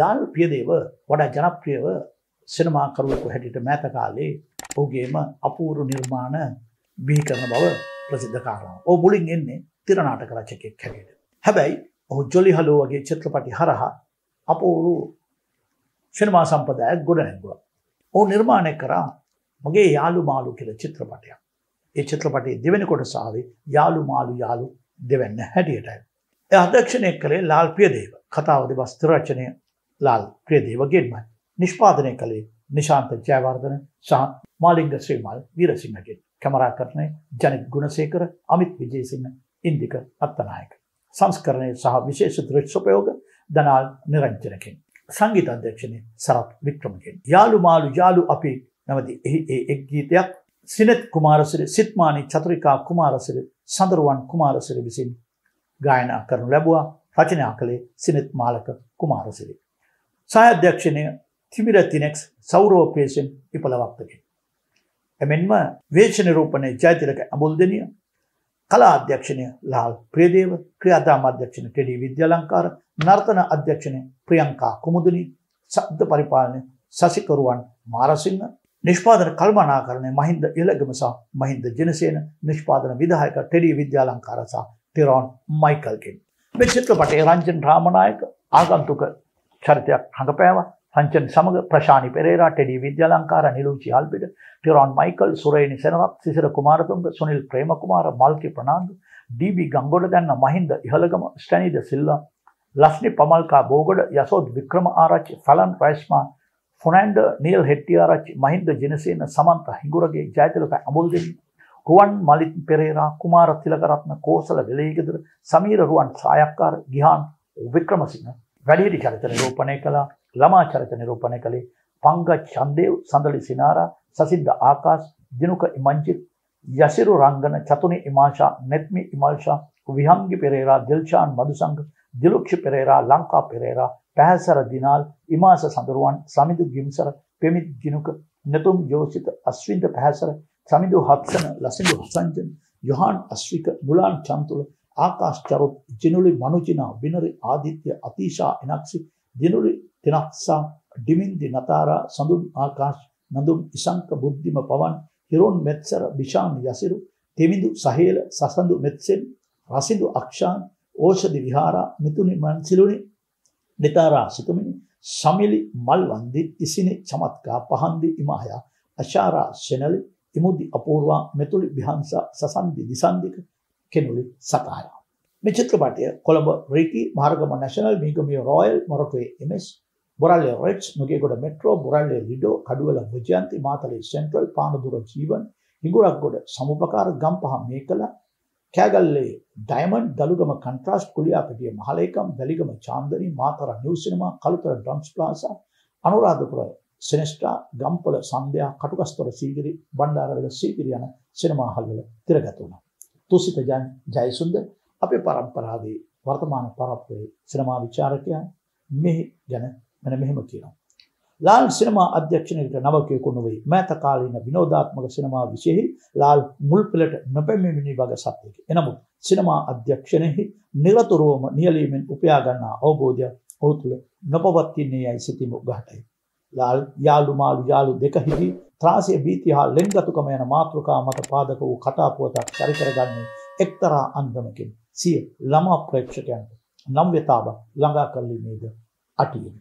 ලාල් පියදේව වඩා ජනප්‍රියව සිනමා කරුවෙකු හැටියට මෑත කාලේ ඔහුගේම අපූර්ව නිර්මාණ බිහි කරන බව ප්‍රසිද්ධ කාරණා. ඔහු මුලින් එන්නේ තිර නාටක රචකයෙක් හැටියට. හැබැයි ඔහු ජොලි හලෝ වගේ චිත්‍රපටි හරහා අපූර්ව සිනමා සම්ප්‍රදායක් ගොඩනැගුවා. ඔහු නිර්මාණය කරා මගේ යාළු මාළු කියලා චිත්‍රපටයක්. ඒ චිත්‍රපටයේ දෙවෙනි කොටස ආවේ යාළු මාළු යාළු දෙවැන්න හැටියටයි. ඒ අධ්‍යක්ෂණය කළේ ලාල් පියදේව. කතාව දෙවස්ත රචනය ලාල් පියදේවගෙන්මයි. නිෂ්පාදනය කළේ නිශාන්ත ජයවර්ධන සහ මාලිංග ශ්‍රීමල් වීරසිංහගෙන්. කැමරාකරණය ජනිත් ගුණසේකර, අමිත් විජේසිංහ, ඉන්දික අත්තනායක. සංස්කරණය සහ විශේෂ දෘශ්‍යපයෝග දනාල් නිරංජනගෙන්. සංගීත අධ්‍යක්ෂණය සරත් වික්‍රමගෙන්. යාළු මාළු යාළු අපි නැවති එක් ගීතයක් සිනෙත් කුමාරසිරි, සිත්මානි චතුරිකා කුමාරසිරි, සඳරුවන් කුමාරසිරි විසින් ගායනා කරනු ලැබුවා. රචනා කළේ සිනෙත් මාලක කුමාරසිරි. සහාය අධ්‍යක්ෂණය තිමිරතිනෙක්ස් සෞරව ප්‍රේසෙන් ඉපලවක්තගෙන්. එමෙන්ම වේශ නිරූපණය ජයතිලක අබුල්දෙනිය, කලා අධ්‍යක්ෂණය ලාල් ප්‍රියදේව, ක්‍රියාදාම අධ්‍යක්ෂණය ටෙඩි විද්‍යාලංකාර, නර්තන අධ්‍යක්ෂණය ප්‍රියංකා කුමුදුනි, ශබ්ද පරිපාලනය සසිකරුවන් මාරසිංහ, निष्पादन कल्पनाकरण महिंद इलगम सा महिंद जिनसेन, निष्पादन विधायक टेडी विद्यालंकार सा टिरोन माइकल के। वे चित्रपटे रंजन रामनायक आगंतुक चरित्र हंगपेव रंजन समग Prashani Perera, teddy Vidyalankara, Niluchi Halpita, Tirone Michael, Sureni Senarath, Sisira Kumaratunga, Sunil Premakumara, Malathi प्रणांग, dB Gangodathenna, Mahinda Ihalagama, स्टैनी de Silva, Lakshmi Pamalka Bogoda, Yashoda Vikram आरच, फलन रेशमा, फुनैंड, नील हेट्टियाराची, महिंद जिनसेन, समंत हिंगुरगे, जयतिलक अमुलदेवी, रुवन मालिक पेरेरा, कुमार तिलकरत्न, कोसल विलेगिदर, समीर रुवन सायक्कार, गिहान विक्रमसिंह वैलियरी चरित्र निरूपणे कला, लमा चरित्र निरूपणे कले पंकज चंदेव, संदली सिनारा, ससिद्ध आकाश, दिनुक इमंजित, यसिरु रंगन, चतुनि इमाशा, नेत्मी इमाशा, विहंगी पेरेरा, दिलशान मधुसंग, दिलुक्ष पेरेरा, लंका पेरेरा, पहसर दिनाल, इमास संदरुवान, समिधु गिमसर, पेमित गिनुक, नतुम योषित, अश्विंद पहसर, समिधु हत्सन, लसिंधु हसंजन, युहान अश्विक, मुलान चंतुल, आकाश चरुत, जिनुली मनुचिना, विनरी आदित्य, अतीशा इनाक्षी, दिनुली तिनाक्सा, डिमिंदी नतारा, संदुम आकाश, नंदुम इसंक, बुद्धिम पवन, हिरोन मेत्सर, विशान यसिरु, तेमिंदु सहेल, ससंदु मेत्सेन, रसिंधु अक्षान, ओषधि विहारा, मिथुनि मनसिलुनि, नितारा सितुमिनी, समिली मलवंदी, इसिनी चमत्का, पहंदी इमाया, अशारा सेनली, इमुदी अपूर्वा, मेतुली विहंसा, ससंदी दिसंदिक, केनुली सताया। මේ චිත්‍රපටය කොළඹ රීකි මාර්ගම නැෂනල් මීගමිය රොයල් මොරටුවේ එමස්, බොරල්ලේ රෙඩ්ස්, නුගේගොඩ මෙට්‍රෝ, බොරල්ලේ ලිඩෝ, කඩුවල විජයන්ති, මාතලේ සෙන්ට්‍රල්, පානදුර ජීවන්, හිඟුරක්ගොඩ සමුපකාර, ගම්පහ මේකල, කෑගල්ලේ ඩයමන්ඩ්, දලුගම කන්ට්‍රාස්ට්, කුලියාපිටිය මහලේකම්, Weligama Chandani, Matara New Cinema, Kalutara Drums Plaza, Anuradhapura සිනෙස්ටා, Gampola Sandhya, Katugastota Sigiri, Bandarawela Sigiri යන සිනමා හල්වල තිරගත වුණා. තුසිත ජයසුන්දර අපේ පරම්පරාවේ වර්තමාන පරප්පුවේ සිනමා විචාරකයන් මෙහි ගැන මම මෙහෙම කියනවා. ලාල් සිනමා අධ්‍යක්ෂණයට නවකයෙකු නොවේ. මෑත කාලීන විනෝදාත්මක සිනමා විශේෂෙහි ලාල් මුල්පෙළට නොපැමිණි වගේ සත්‍යකි. එනමුත් සිනමා අධ්‍යක්ෂණයෙහි නිරතුරුවම නියැලීමෙන් උපයා ගන්නා අවබෝධය ඔහු තුළ නොපවතින්නේ යයි සිතීම උගහටයි. ලාල් යාළු මාළු යාළු දෙකෙහිදී ත්‍රාසය, බීතිය හා ලෙන්ගතුකම යන මාතෘකා මත පාදක වූ කතා පුවතක් පරිකරගන්නේ එක්තරා අන්දමකින් සිය ළමා ප්‍රේක්ෂකයන්ට නම්‍යතාව ළඟා කරලීමේද අටියෙන්.